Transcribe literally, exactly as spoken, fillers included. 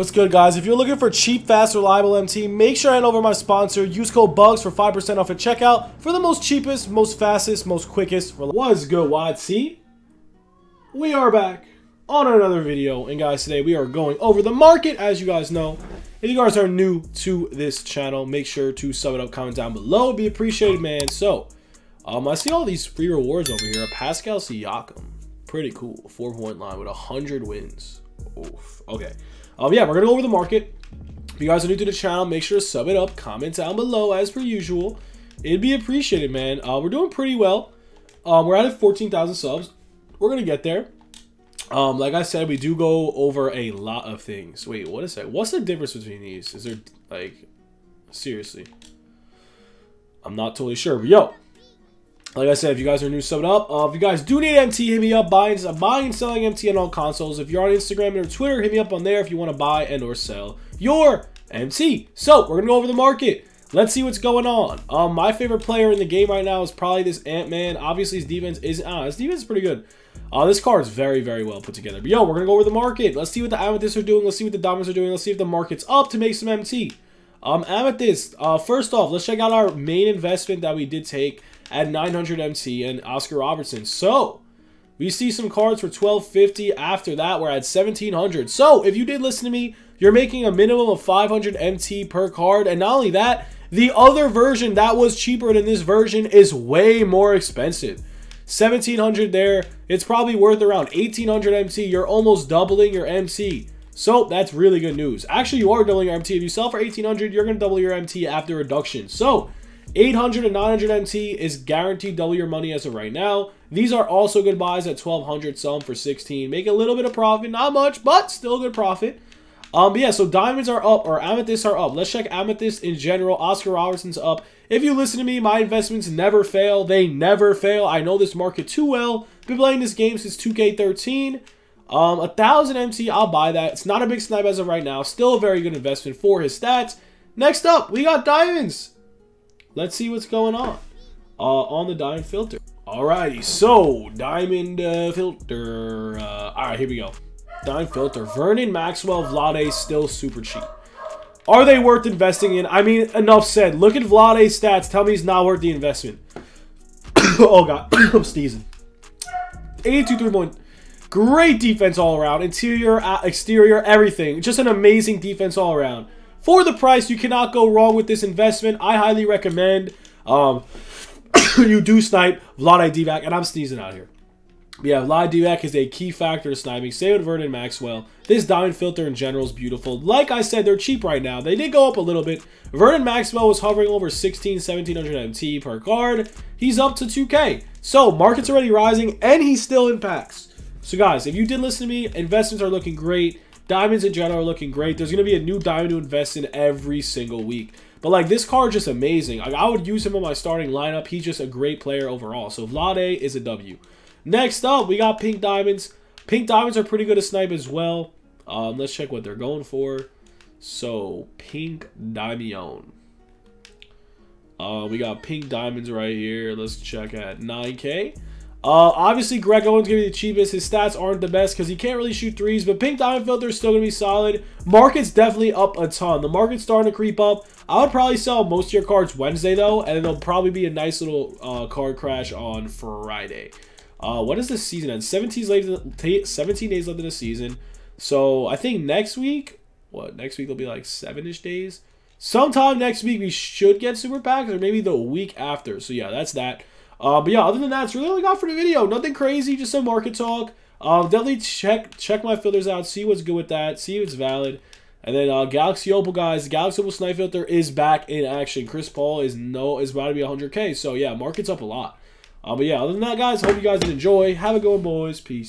What's good, guys? If you're looking for cheap, fast, reliable M T, make sure I hand over my sponsor. Use code BUGS for five percent off at checkout for the most cheapest, most fastest, most quickest. What's good, Y T? We are back on another video, and guys, today we are going over the market. As you guys know, if you guys are new to this channel, make sure to sub it up, comment down below. It'd be appreciated, man. So, um, I see all these free rewards over here. Pascal Siakam, pretty cool, four-point line with one hundred wins. Oof. Okay. Um, yeah, we're going to go over the market. If you guys are new to the channel, make sure to sub it up, comment down below as per usual. It'd be appreciated, man. Uh, we're doing pretty well. Um, we're at fourteen thousand subs. We're going to get there. Um, like I said, we do go over a lot of things. Wait, what is that? What's the difference between these? Is there, like, seriously? I'm not totally sure. But, yo, like I said, if you guys are new, sub it up. Uh, if you guys do need M T, hit me up. Buying, buying and selling M T on all consoles. If you're on Instagram or Twitter, hit me up on there if you want to buy and or sell your M T. So, we're going to go over the market. Let's see what's going on. Um, my favorite player in the game right now is probably this Ant-Man. Obviously, his defense isn't... Ah, his defense is pretty good. Uh, this card is very, very well put together. But, yo, we're going to go over the market. Let's see what the Amethysts are doing. Let's see what the Diamonds are doing. Let's see if the market's up to make some M T. Um, Amethyst, uh, first off, let's check out our main investment that we did take at nine hundred M T and Oscar Robertson. So, we see some cards for twelve fifty. After that, we're at seventeen hundred. So, if you did listen to me, you're making a minimum of five hundred M T per card. And not only that, the other version that was cheaper than this version is way more expensive. seventeen hundred there. It's probably worth around eighteen hundred M T. You're almost doubling your M T. So, that's really good news. Actually, you are doubling your M T. If you sell for eighteen hundred, you're going to double your M T after reduction. So, eight hundred and nine hundred M T is guaranteed double your money as of right now. These are also good buys at twelve hundred, some for sixteen. Make a little bit of profit, not much, but still good profit. Um, but yeah, so diamonds are up, or amethysts are up. Let's check amethyst in general. Oscar Robertson's up. If you listen to me, my investments never fail. They never fail. I know this market too well. Been playing this game since two K thirteen. Um, one thousand M T, I'll buy that. It's not a big snipe as of right now. Still a very good investment for his stats. Next up, we got diamonds. Let's see what's going on uh, on the diamond filter. Alrighty, so diamond uh, filter. Uh, all right, here we go. Diamond filter. Vernon Maxwell, Vlade, still super cheap. Are they worth investing in? I mean, enough said. Look at Vlade's stats. Tell me he's not worth the investment. Oh, God. I'm sneezing. eighty-two three-point. Great defense all around. Interior, exterior, everything. Just an amazing defense all around. For the price, you cannot go wrong with this investment. I highly recommend um, you do snipe Vlade Divac. And I'm sneezing out here. Yeah, Vlade Divac is a key factor to sniping. Same with Vernon Maxwell. This diamond filter in general is beautiful. Like I said, they're cheap right now. They did go up a little bit. Vernon Maxwell was hovering over sixteen, seventeen hundred M T per card. He's up to two K. So, market's already rising, and he's still in packs. So, guys, if you did listen to me, investments are looking great. Diamonds in general are looking great. There's going to be a new diamond to invest in every single week. But, like, this card is just amazing. Like, I would use him on my starting lineup. He's just a great player overall. So, Vlade is a W. Next up, we got pink diamonds. Pink diamonds are pretty good to snipe as well. Um, let's check what they're going for. So, pink diamond. Uh, we got pink diamonds right here. Let's check at nine K. Uh, obviously, Greg Owens going to be the cheapest. His stats aren't the best because he can't really shoot threes. But pink diamond filter is still going to be solid. Market's definitely up a ton. The market's starting to creep up. I would probably sell most of your cards Wednesday, though. And there'll probably be a nice little uh, card crash on Friday. Uh, what is this season end? seventeen days left in the season. So, I think next week... What? Next week will be like seven-ish days. Sometime next week, we should get super packs. Or maybe the week after. So, yeah, that's that. Uh, but yeah, other than that, that's really all I got for the video. Nothing crazy, just some market talk. Um, definitely check check my filters out, see what's good with that, see if it's valid. And then uh, Galaxy Opal, guys, Galaxy Opal Snipe Filter is back in action. Chris Paul is no is about to be one hundred K. So yeah, market's up a lot. Uh, but yeah, other than that, guys, hope you guys enjoy. Have a good one, boys. Peace.